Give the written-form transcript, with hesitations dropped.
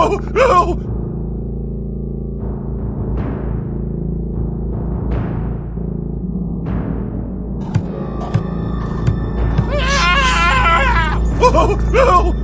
No! No! No!